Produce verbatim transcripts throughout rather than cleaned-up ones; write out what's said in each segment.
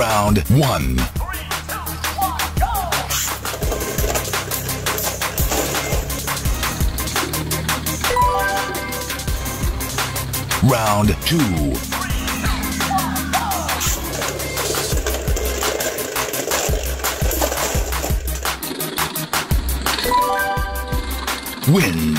round one. Round two. Wind.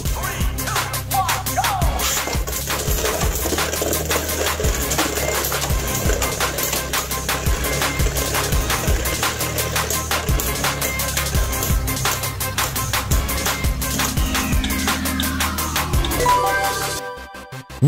Three, two, one, go.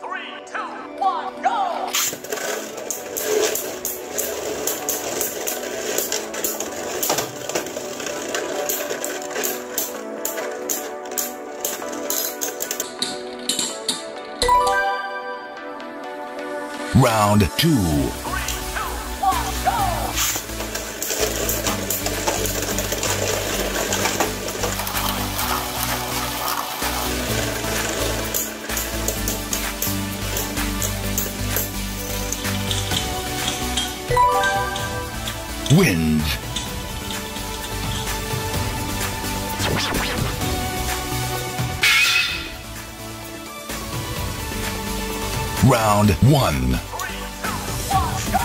Three, two, one, go. Round two. Three, two, one, go. Wind. Round one.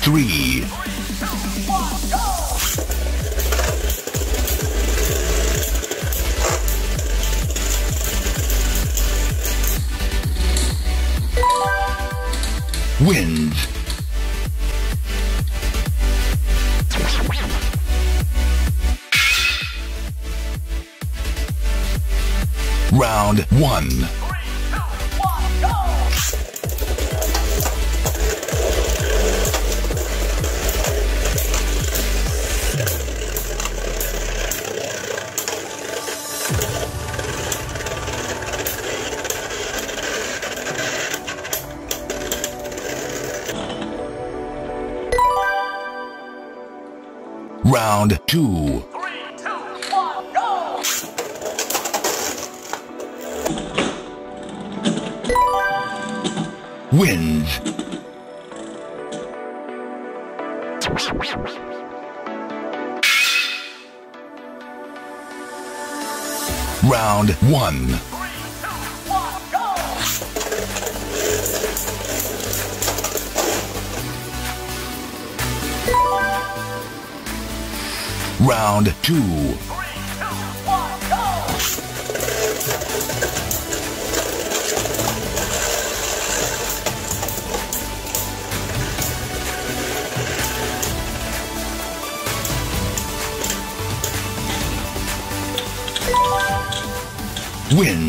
Three, two, one, go! Round two. Three, two, one, go! Wind. Round one. Three, two, one, go. Round two. Round three. Three, two, one, go. Wind. Round one. Round two. Three, two, one, go! Wind. Round one. Round two. Three, two, one, go. Wind.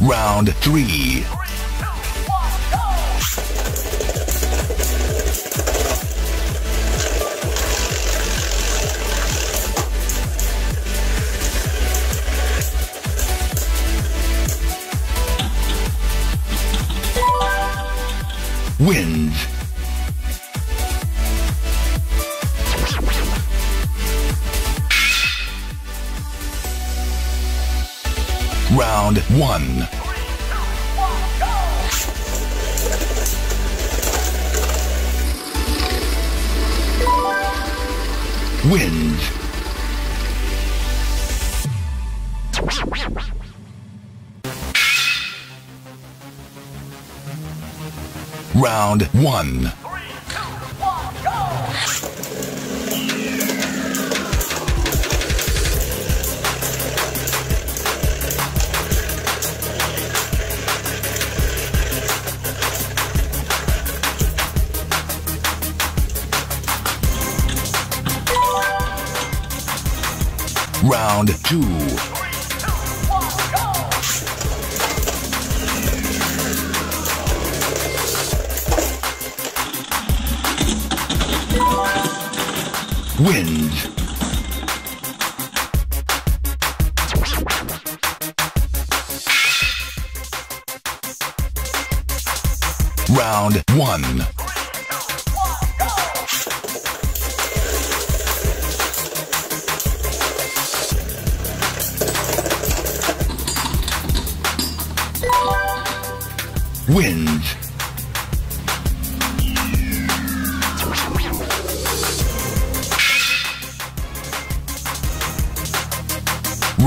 Round three. Wins. Round one. Wins. Round one. Round two. Wins. Round one. Wins.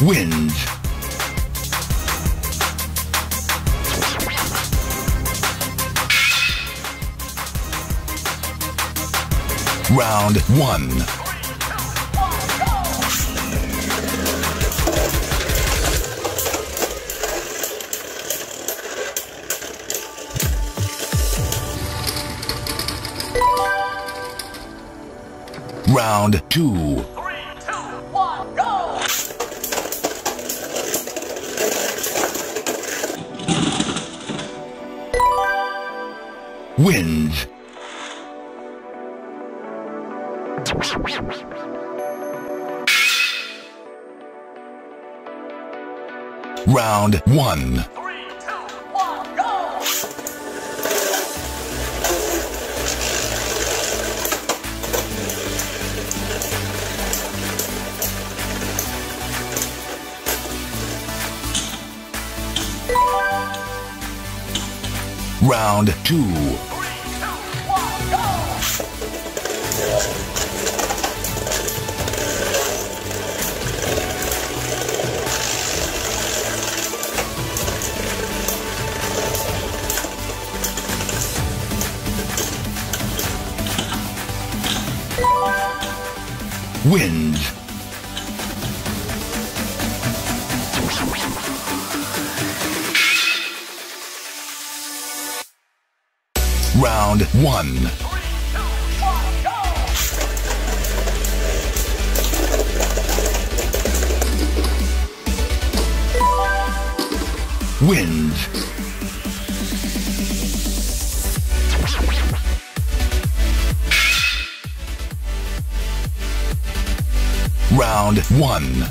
Wins. Round one. Round two. Wins. Round one. Three, two, one, go. Round two. Wins. Round one. Three, two, one, go. wins. Round one.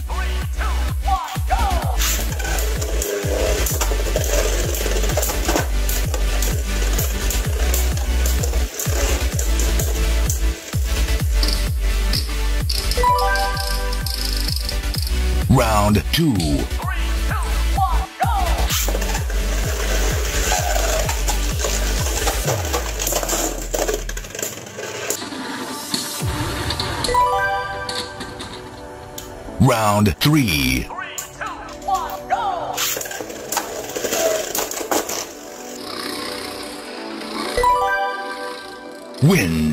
Three, two, one, go. Round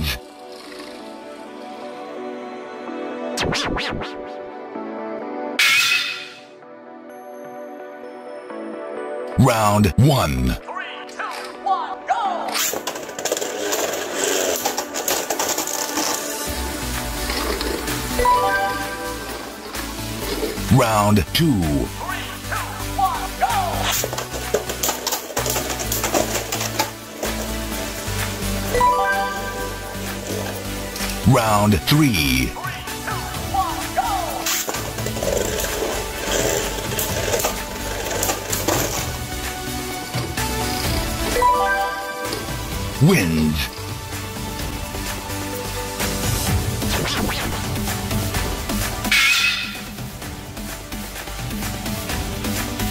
two. Three, two, one, go. Round three. Three, two, one, go. Wins.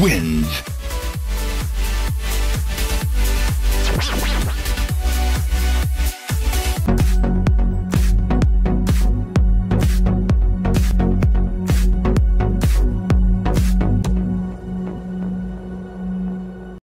Wins.